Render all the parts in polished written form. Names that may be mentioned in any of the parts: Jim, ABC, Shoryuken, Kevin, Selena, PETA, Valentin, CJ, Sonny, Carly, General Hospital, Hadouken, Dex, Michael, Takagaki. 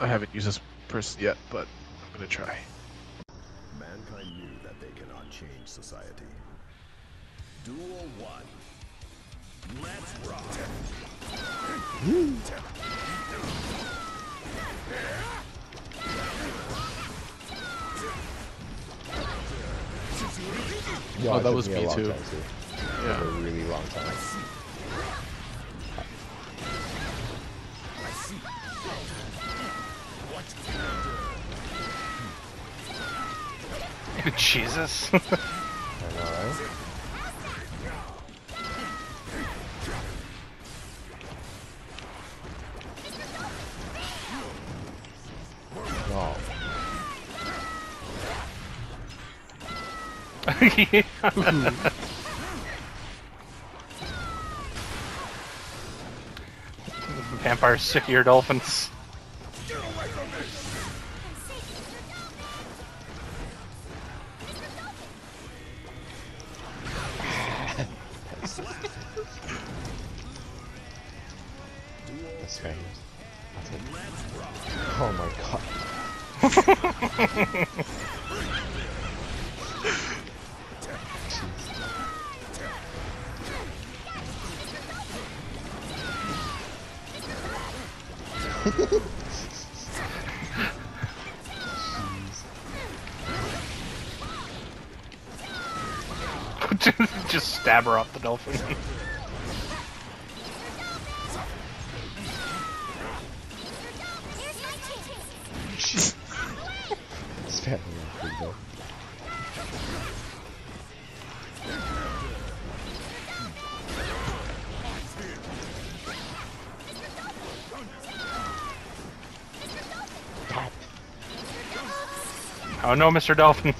I haven't used this person yet, but I'm gonna try. Mankind knew that they cannot change society. Duel one. Let's rock. Yo, oh, that was me too. Yeah, a really long time. Jesus. I know, right? Wow. Vampires sick of your dolphins. Just stab her off the dolphin. Stab her off the dolphin. Oh no, Mr. Dolphin.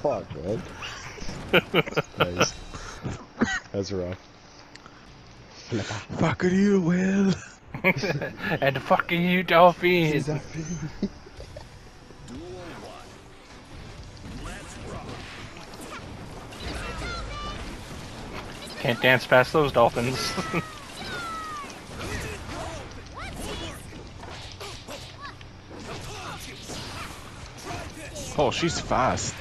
Fuck, man. Nice. That's rough. Fuck you, Will. And fucking you, Dolphin. Can't dance past those dolphins. Oh, she's fast.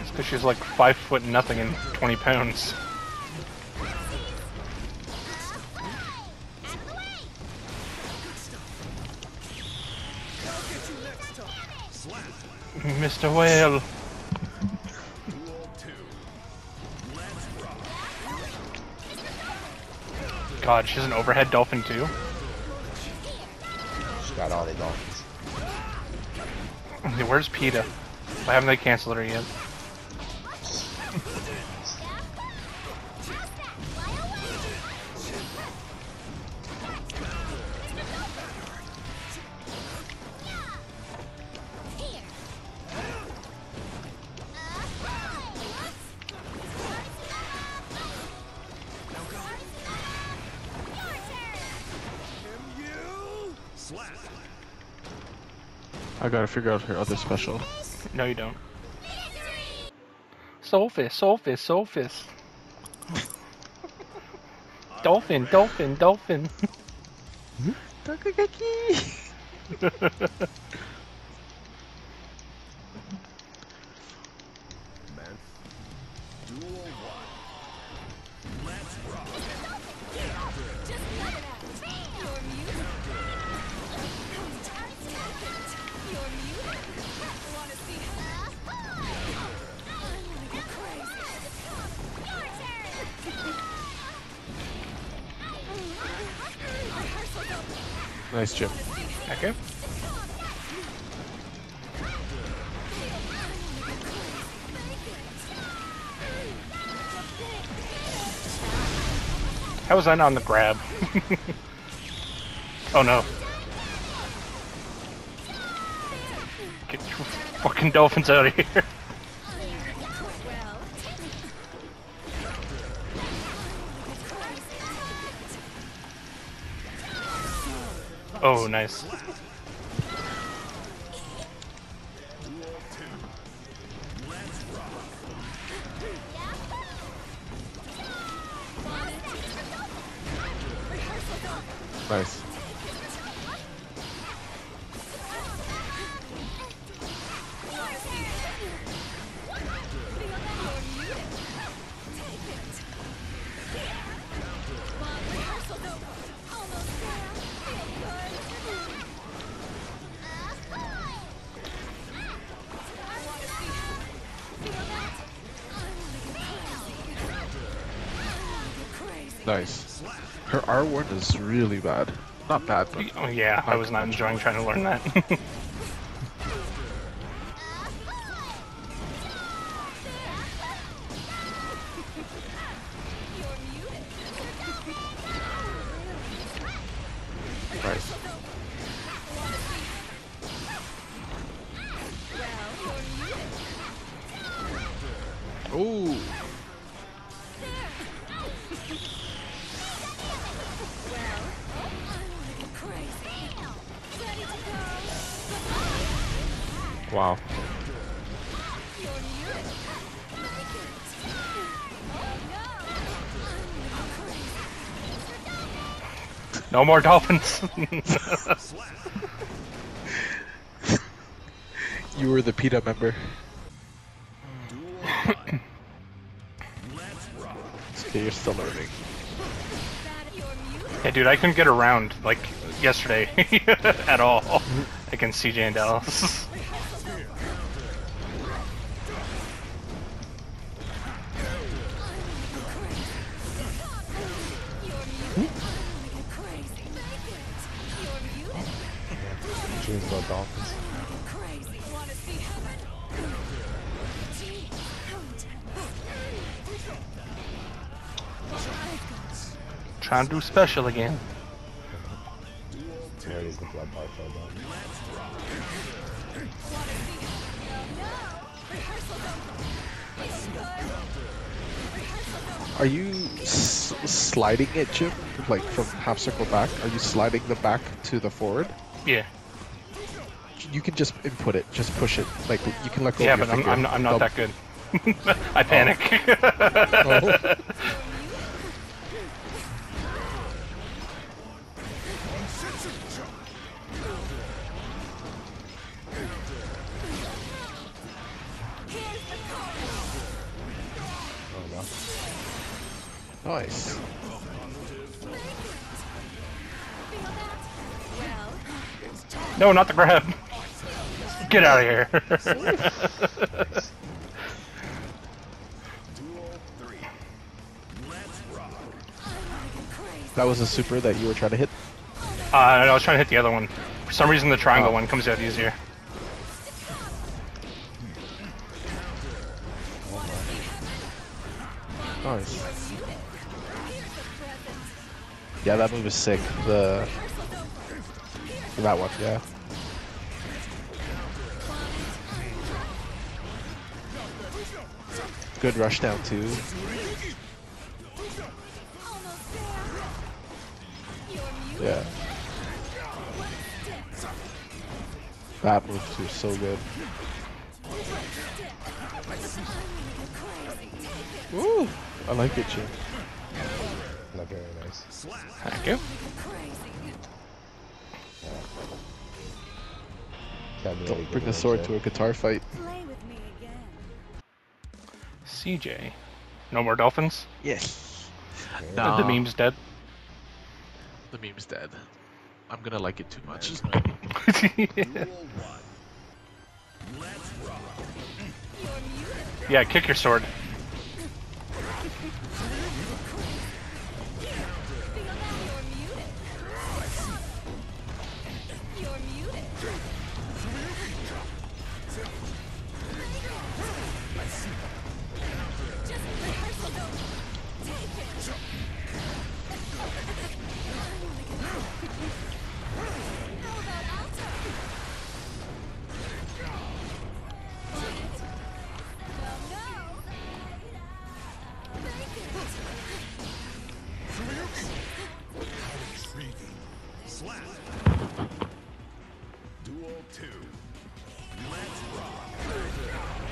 It's because she's like 5 foot nothing and 20 pounds. Mr. Whale. God, she's an overhead dolphin too. She's got all the dolphins. Where's PETA? Why haven't they canceled her yet? I gotta figure out her other special. No, you don't. Soulfist, Soulfist, Soulfist. Dolphin, Dolphin, Dolphin. Takagaki! Nice chip. Okay. How was I not on the grab? Oh no. Get your fucking dolphins out of here. Oh, nice. Nice. Nice. Her R1 is really bad. Not bad, but... Oh yeah, I was not enjoying trying to learn that. Nice. Ooh! Wow. No more dolphins. You were the PETA member. Okay, you're still learning. Yeah, dude, I couldn't get around like yesterday at all against CJ and Dallas. Dolphins. Trying to do special again. There is the blood bar fell down. Are you sliding it, Jim? Like from half circle back? Are you sliding the back to the forward? Yeah. You can just input it, just push it. Like you can let go. Yeah, of your but finger. I'm not that good. I panic. Oh. Oh. Nice. No, not the grab. Get out of here! That was a super that you were trying to hit? No, I was trying to hit the other one. For some reason the triangle one comes out easier. Nice. Yeah, that move is sick. That one, yeah. Good rush down too. Yeah. That moves are so good. Woo! I like it, Jim. Not very nice. Thank you. Don't bring a sword to a guitar fight. CJ. No more dolphins? Yes. No. The meme's dead. The meme's dead. I'm gonna like it too much. Yeah. Yeah, kick your sword.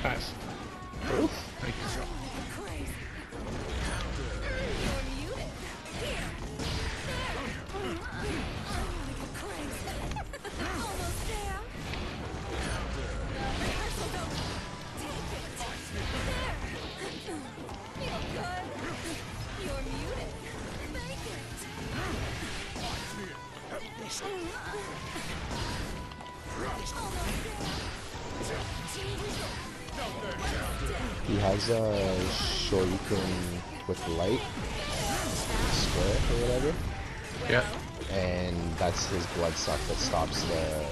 Nice. Oof. He has a Shoryuken with light, square or whatever. Yeah. And that's his blood suck that stops the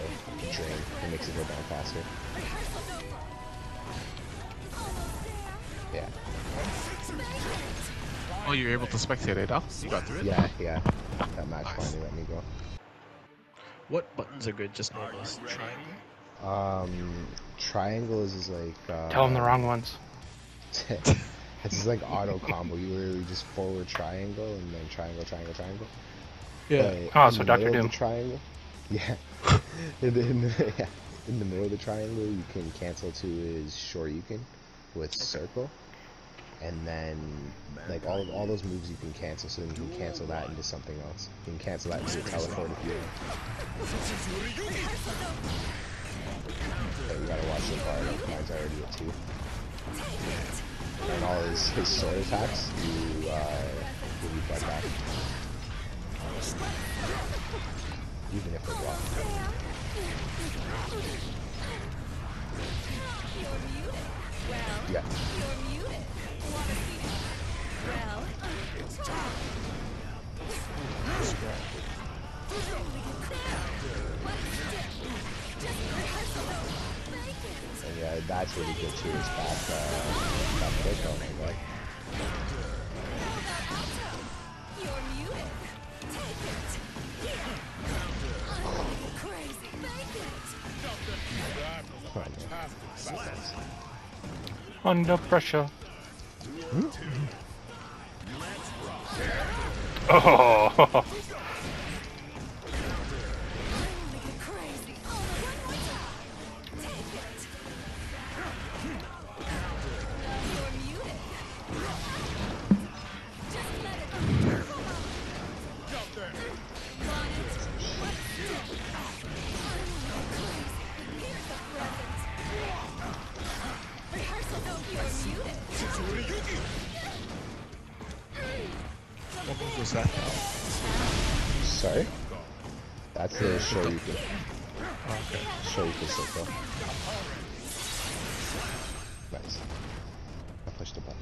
drain and makes it go down faster. Yeah. Oh, you're able to spectate it, huh? You got through it? Yeah, yeah. That match finally let me go. What buttons are good? Just normal triangle? Triangles is like, tell them the wrong ones. It's just like auto combo. You literally just forward triangle and then triangle, triangle, triangle. Yeah. Oh, so Dr. Doom. Triangle. Yeah. In the middle of the triangle, you can cancel to his Shoryuken with circle. And then, like, all those moves you can cancel, so then you can cancel that into something else. You can cancel that into a teleport if you want. Okay, we gotta watch the card, mine's already at 2. And all his sword attacks, you, will be right back. Even if they're blocked. Yeah. And yeah, that's really good too, is back quick, oh my god. Under pressure. Oh! Sorry? That's the Shoryuken. Okay. Shoryuken circle. Nice. I pushed the button.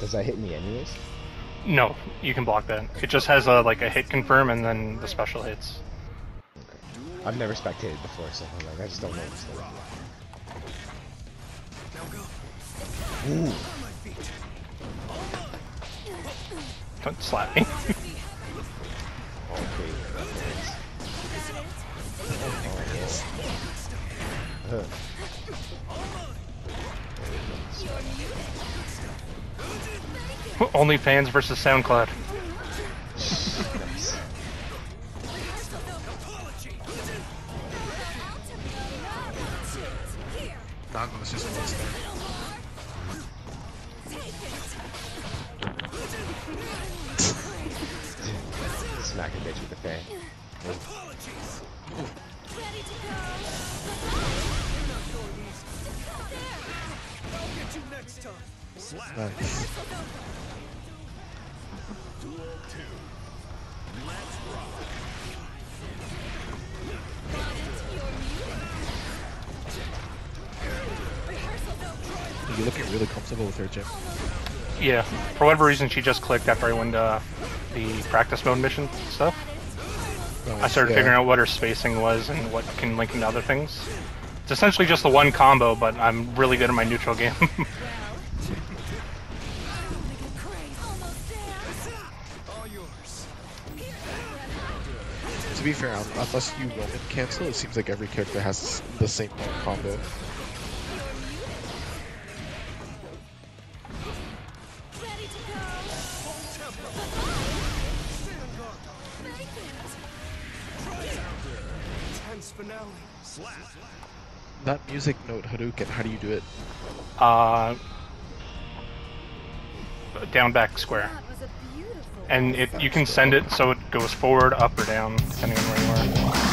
Does that hit me anyways? No, you can block that. It just has a, like a hit confirm and then the special hits. Okay. I've never spectated before, so I'm like, I just don't know what's going on. Ooh. Don't slap me. Okay. OnlyFans versus SoundCloud. Nice. Dogma's just lost. Smack a bitch with the fan. Nice. You're looking really comfortable with her, Jim. Yeah, for whatever reason she just clicked after I went the practice mode mission stuff. I started figuring out what her spacing was and what can link into other things. It's essentially just the one combo, but I'm really good at my neutral game. To be fair, unless you Roman cancel, it seems like every character has the same combo. That music note, Hadouken, how do you do it? Down, back, square. And you can send it so it goes forward, up, or down, depending on where you are.